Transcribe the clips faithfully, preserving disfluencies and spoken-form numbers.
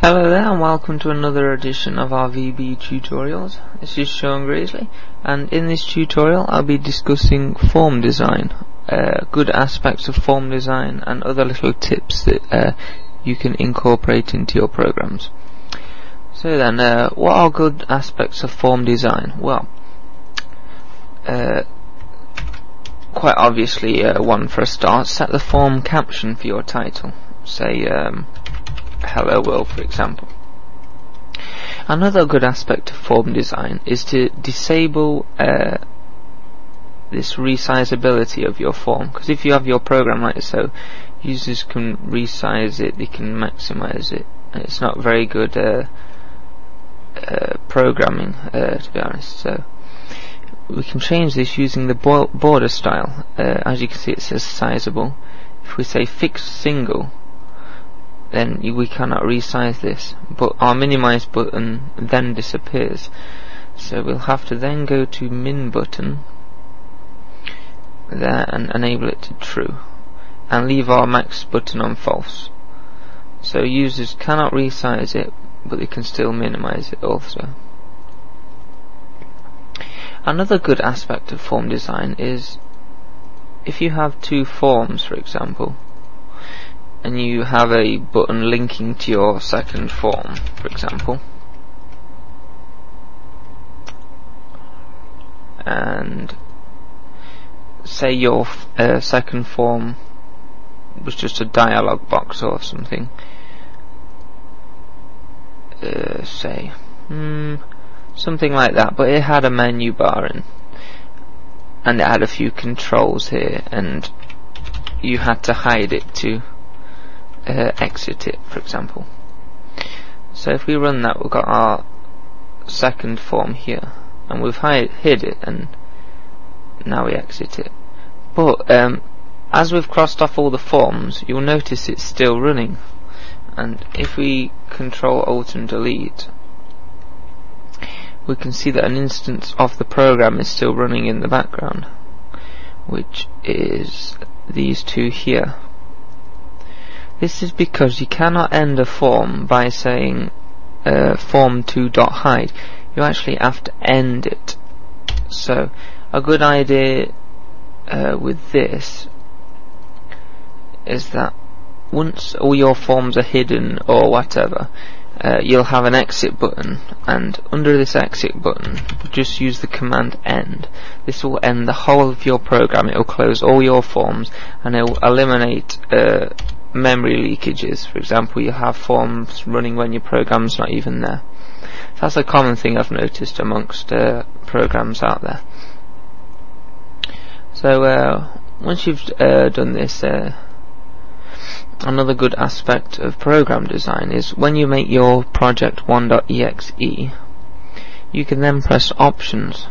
Hello there and welcome to another edition of our V B Tutorials. This is Sean Greasley, and in this tutorial I'll be discussing form design, uh, good aspects of form design and other little tips that uh, you can incorporate into your programs. So then, uh, what are good aspects of form design? Well, uh, quite obviously uh, one for a start, set the form caption for your title. Say, um, Hello World, for example. Another good aspect of form design is to disable uh, this resizability of your form, because if you have your program like so, users can resize it, they can maximize it, and it's not very good uh, uh, programming, uh, to be honest. So we can change this using the bo border style. Uh, as you can see, it says sizable. If we say fixed single, then we cannot resize this, but our minimize button then disappears, so we'll have to then go to min button there and enable it to true and leave our max button on false, so users cannot resize it but they can still minimize it also. Another good aspect of form design is if you have two forms, for example, and you have a button linking to your second form, for example, and say your uh, second form was just a dialog box or something, uh, say mm, something like that, but it had a menu bar in and it had a few controls here, and you had to hide it to Uh, exit it, for example. So if we run that, we've got our second form here, and we've hide, hid it, and now we exit it. But um, as we've crossed off all the forms, you'll notice it's still running, and if we control alt and delete, we can see that an instance of the program is still running in the background, which is these two here. This is because you cannot end a form by saying uh, form two dot hide. You actually have to end it. So a good idea uh, with this is that once all your forms are hidden or whatever, uh, you'll have an exit button, and under this exit button just use the command end. This will end the whole of your program, it will close all your forms, and it will eliminate uh, memory leakages. For example, you have forms running when your program's not even there. That's a common thing I've noticed amongst uh, programs out there. So uh, once you've uh, done this, uh, another good aspect of program design is when you make your project one dot E X E, you can then press options.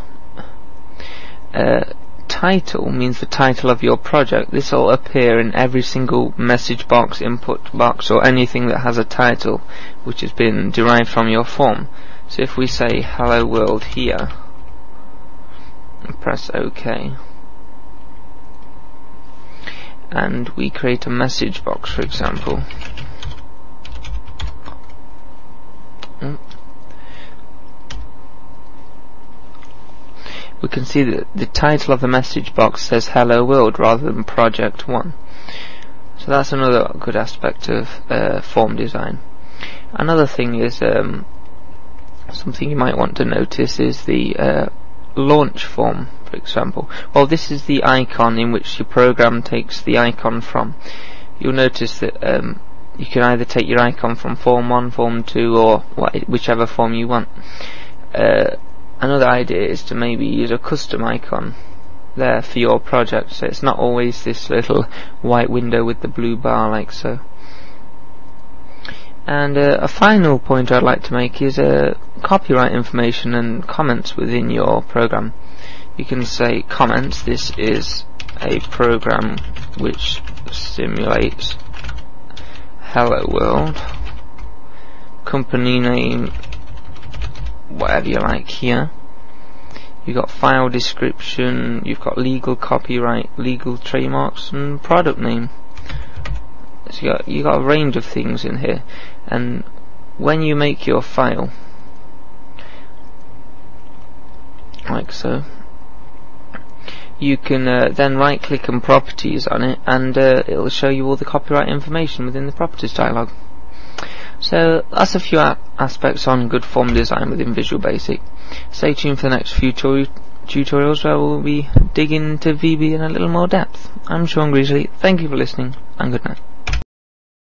Uh, Title means the title of your project. This will appear in every single message box, input box, or anything that has a title which has been derived from your form. So if we say Hello World here and press OK, and we create a message box, for example, we can see that the title of the message box says Hello World rather than Project one. So that's another good aspect of uh, form design. Another thing is, um, something you might want to notice is the uh, launch form, for example. Well, this is the icon in which your program takes the icon from. You'll notice that um, you can either take your icon from form one, form two, or wh whichever form you want. Uh, Another idea is to maybe use a custom icon there for your project, so it's not always this little white window with the blue bar like so. And uh, a final point I'd like to make is uh, copyright information and comments within your program. You can say comments, this is a program which simulates Hello World, company name, whatever you like here. You've got file description, you've got legal copyright, legal trademarks, and product name. So you got you got a range of things in here, and when you make your file, like so, you can uh, then right click on properties on it, and uh, it will show you all the copyright information within the properties dialog. So that's a few a aspects on good form design within Visual Basic. Stay tuned for the next few tutorials where we'll be digging into V B in a little more depth. I'm Sean Greasley, thank you for listening, and good night.